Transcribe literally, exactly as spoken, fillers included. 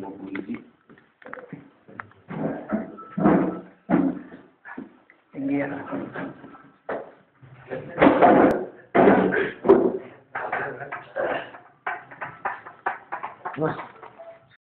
no quindi indietro. What?